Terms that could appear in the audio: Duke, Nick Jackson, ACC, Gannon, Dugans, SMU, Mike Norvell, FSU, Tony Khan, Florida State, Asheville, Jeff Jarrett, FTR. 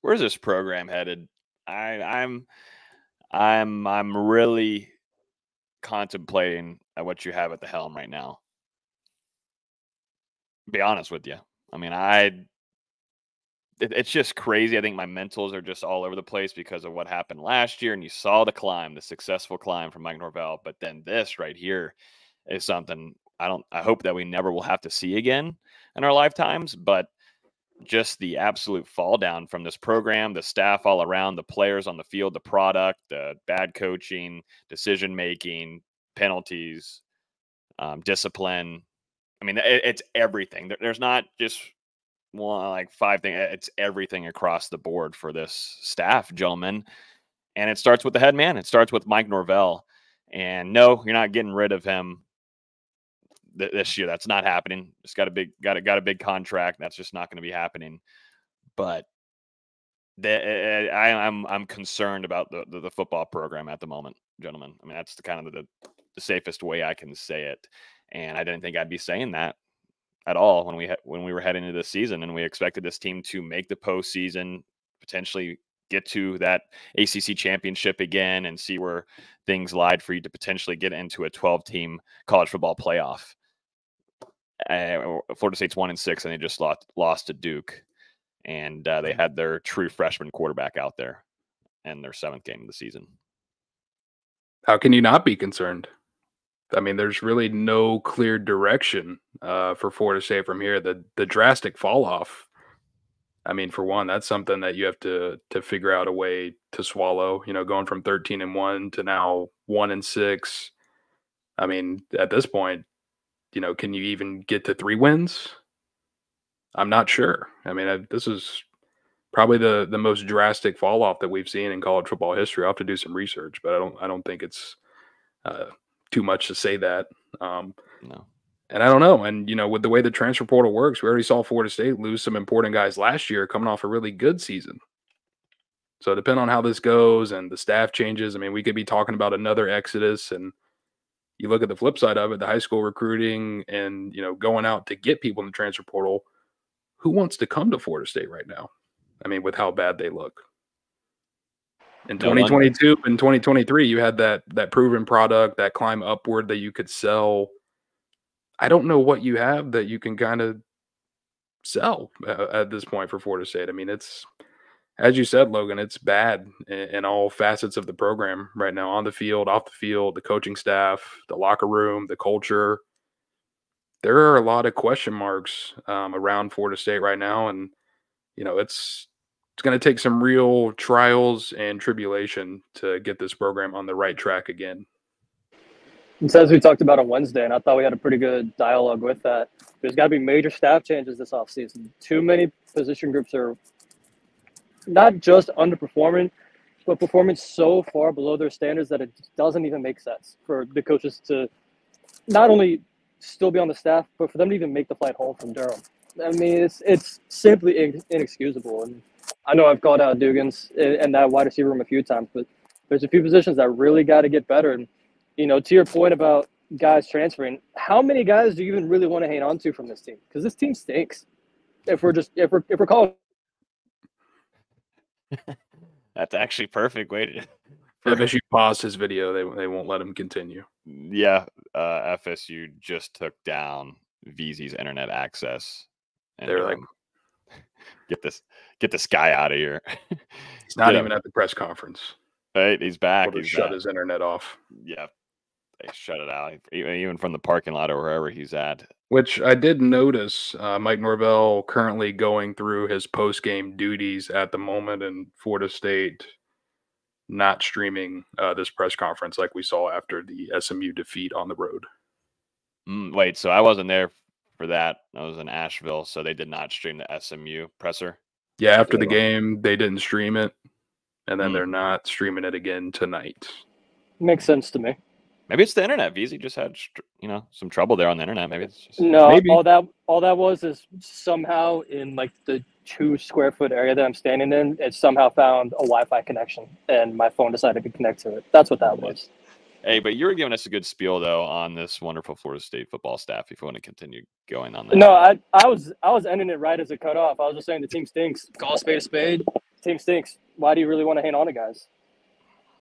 Where's this program headed? I'm really contemplating what you have at the helm right now. Be honest with you. I mean, it's just crazy. I think my mentals are just all over the place because of what happened last year. And you saw the climb, the successful climb from Mike Norvell. But then this right here is something I hope that we never will have to see again in our lifetimes. But just the absolute fall down from this program, the staff all around, the players on the field, the product, the bad coaching, decision making, penalties, discipline. I mean, it's everything. There's not just one, like five things. It's everything across the board for this staff, gentlemen. And it starts with the head man. It starts with Mike Norvell. And no, you're not getting rid of him this year. That's not happening. Just got a big contract. That's just not going to be happening. But I'm concerned about the football program at the moment, gentlemen. I mean, that's the kind of the safest way I can say it. And I didn't think I'd be saying that at all when we were heading into the season, and we expected this team to make the postseason, potentially get to that ACC championship again, and see where things lied for you to potentially get into a 12-team college football playoff. Florida State's 1-6, and they just lost to Duke, and they had their true freshman quarterback out there in their 7th game of the season. How can you not be concerned? I mean, there's really no clear direction for Florida State from here. The drastic fall off, I mean, for one, that's something that you have to figure out a way to swallow. You know, going from 13-1 to now 1-6. I mean, at this point, you know, can you even get to 3 wins? I'm not sure. I mean, this is probably the most drastic fall off that we've seen in college football history. I'll have to do some research, but I don't think it's too much to say that. No. And I don't know. And, you know, with the way the transfer portal works, we already saw Florida State lose some important guys last year coming off a really good season. So depending on how this goes and the staff changes, I mean, we could be talking about another exodus. And you look at the flip side of it, the high school recruiting and, you know, going out to get people in the transfer portal. Who wants to come to Florida State right now? I mean, with how bad they look. In 2022 and 2023, you had that proven product, that climb upward that you could sell. I don't know what you have that you can kind of sell at this point for Florida State. I mean, it's, as you said, Logan, it's bad in all facets of the program right now, on the field, off the field, the coaching staff, the locker room, the culture. There are a lot of question marks around Florida State right now, and, you know, it's going to take some real trials and tribulation to get this program on the right track again. And so, as we talked about on Wednesday, and I thought we had a pretty good dialogue with that, there's got to be major staff changes this offseason. Too many position groups are not just underperforming, but performing so far below their standards that it doesn't even make sense for the coaches to not only still be on the staff, but for them to even make the flight home from Durham. I mean, it's simply inexcusable. And I know I've called out Dugans and that wide receiver room a few times, but there's a few positions that really got to get better. And, you know, to your point about guys transferring, how many guys do you even really want to hang on to from this team? Because this team stinks. If we're calling, that's actually perfect way to. FSU paused his video. They won't let him continue. Yeah, FSU just took down VZ's internet access. And they're like, get this guy out of here. He's not even at the press conference. Right, he's back. He's shut his internet off. Yeah, they shut it out, even from the parking lot or wherever he's at. Which I did notice Mike Norvell currently going through his post-game duties at the moment, and Florida State not streaming this press conference like we saw after the SMU defeat on the road. Wait, so I wasn't there for that. I was in Asheville, so they did not stream the SMU presser. Yeah, after the game, they didn't stream it, and then they're not streaming it again tonight. Makes sense to me. Maybe it's the internet. VZ just had, you know, some trouble there on the internet. Maybe it's just, no. Maybe. All that was is somehow in like the 2-square-foot area that I'm standing in, it somehow found a Wi-Fi connection, and my phone decided to connect to it. That's what that was. Hey, but you were giving us a good spiel though on this wonderful Florida State football staff. If you want to continue going on that. No, I was ending it right as a cutoff. I was just saying the team stinks. Call a spade a spade. Team stinks. Why do you really want to hang on to guys?